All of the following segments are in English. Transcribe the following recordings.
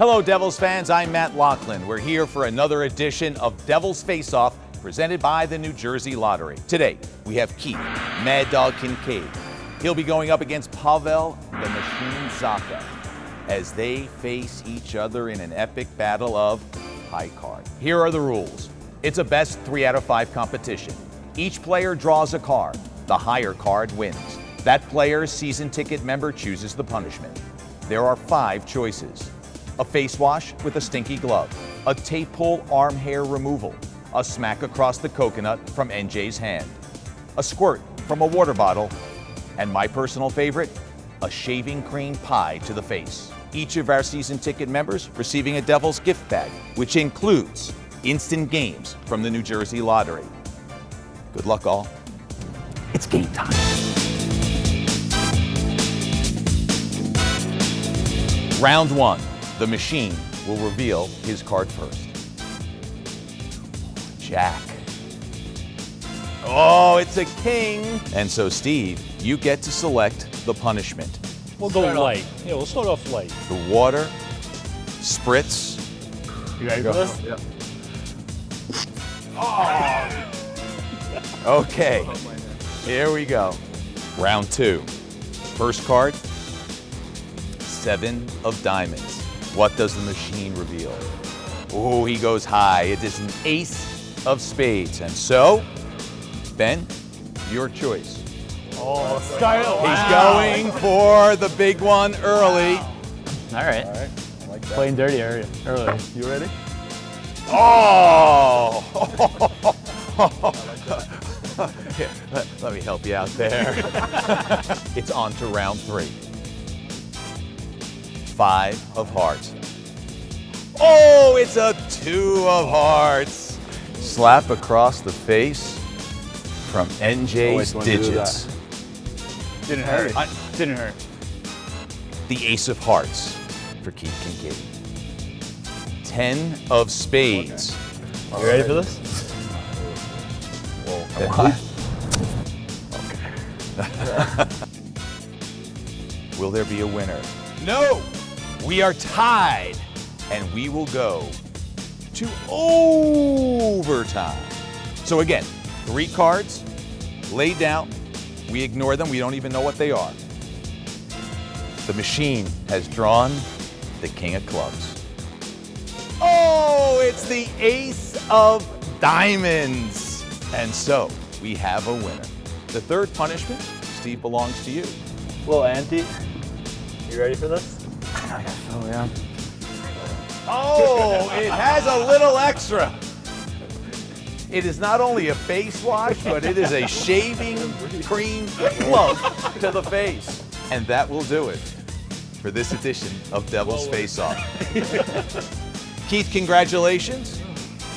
Hello, Devils fans. I'm Matt Laughlin. We're here for another edition of Devils Face Off, presented by the New Jersey Lottery. Today, we have Keith Mad Dog Kinkaid. He'll be going up against Pavel the Machine Zaka as they face each other in an epic battle of high card. Here are the rules. It's a best 3 out of 5 competition. Each player draws a card. The higher card wins. That player's season ticket member chooses the punishment. There are 5 choices. A face wash with a stinky glove, a tape pull arm hair removal, a smack across the coconut from NJ's hand, a squirt from a water bottle, and my personal favorite, a shaving cream pie to the face. Each of our season ticket members receiving a Devil's gift bag, which includes instant games from the New Jersey Lottery. Good luck, all. It's game time. Round 1. The machine will reveal his card first. Jack. Oh, it's a king. And so, Steve, you get to select the punishment. We'll go light. Yeah, we'll start off light. The water spritz. You ready for this? Yeah. Oh. Okay. Here we go. Round 2. First card, 7 of diamonds. What does the machine reveal? Oh, he goes high. It is an ace of spades. And so, Ben, your choice. Oh, style. He's going for the big one early. Wow. All right. I like that. Playing dirty early. You ready? Oh! Here, let me help you out there. It's on to round 3. 5 of hearts. Oh, it's a 2 of hearts. Slap across the face from NJ's digits. Didn't hurt. Didn't hurt. The ace of hearts for Keith Kinkaid. 10 of spades. Okay. You ready for this? Whoa. Okay. Will there be a winner? No! We are tied, and we will go to overtime. So again, 3 cards laid down. We ignore them. We don't even know what they are. The machine has drawn the king of clubs. Oh, it's the ace of diamonds. And so we have a winner. The 3rd punishment, Steve, belongs to you. Little ante. You ready for this? Oh, yeah. Oh, it has a little extra. It is not only a face wash, but it is a shaving cream glove to the face. And that will do it for this edition of Devil's Face Off. Keith, congratulations.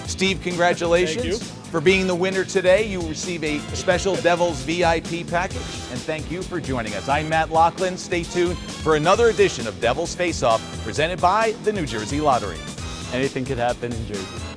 Steve, congratulations. Thank you. For being the winner today, you receive a special Devils VIP package, and thank you for joining us. I'm Matt Laughlin. Stay tuned for another edition of Devils Face Off, presented by the New Jersey Lottery. Anything could happen in Jersey.